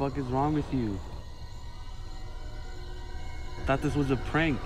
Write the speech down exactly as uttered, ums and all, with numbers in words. fuck is wrong with you? I thought this was a prank.